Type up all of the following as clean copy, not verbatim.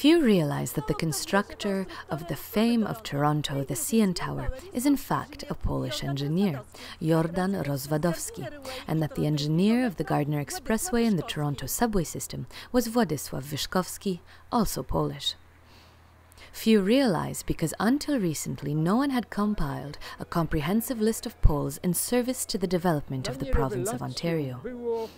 Few realize that the constructor of the fame of Toronto, the CN Tower, is in fact a Polish engineer, Jordan Rozwadowski, and that the engineer of the Gardiner Expressway and the Toronto subway system was Władysław Wyszkowski, also Polish. Few realize because until recently no one had compiled a comprehensive list of Poles in service to the development of the province of Ontario.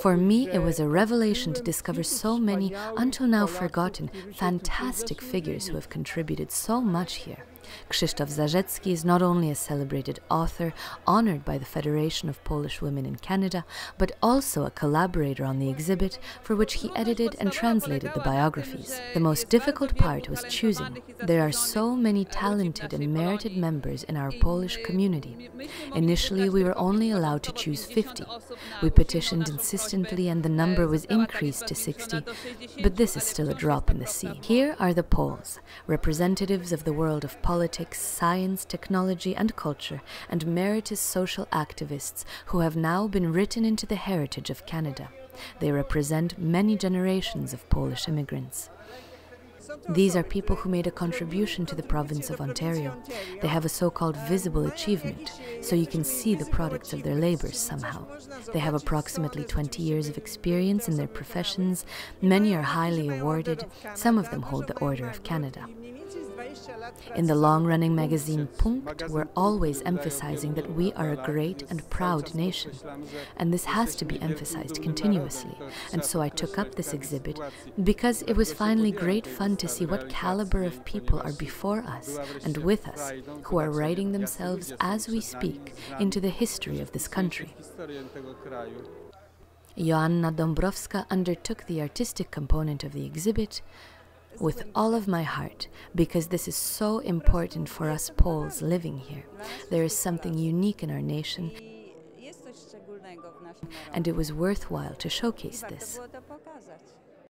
For me, it was a revelation to discover so many, until now forgotten, fantastic figures who have contributed so much here. Krzysztof Zajecki is not only a celebrated author, honored by the Federation of Polish Women in Canada, but also a collaborator on the exhibit, for which he edited and translated the biographies. The most difficult part was choosing. There are so many talented and merited members in our Polish community. Initially, we were only allowed to choose 50. We petitioned insistently and the number was increased to 60, but this is still a drop in the sea. Here are the Poles, representatives of the world of politics, science, technology, and culture, and meritorious social activists who have now been written into the heritage of Canada. They represent many generations of Polish immigrants. These are people who made a contribution to the province of Ontario. They have a so-called visible achievement, so you can see the products of their labors somehow. They have approximately 20 years of experience in their professions. Many are highly awarded. Some of them hold the Order of Canada. In the long-running magazine PUNKT, we're always emphasizing that we are a great and proud nation, and this has to be emphasized continuously. And so I took up this exhibit because it was finally great fun to see what caliber of people are before us and with us, who are writing themselves as we speak into the history of this country. Joanna Dombrowska undertook the artistic component of the exhibit. With all of my heart, because this is so important for us Poles living here. There is something unique in our nation, and it was worthwhile to showcase this.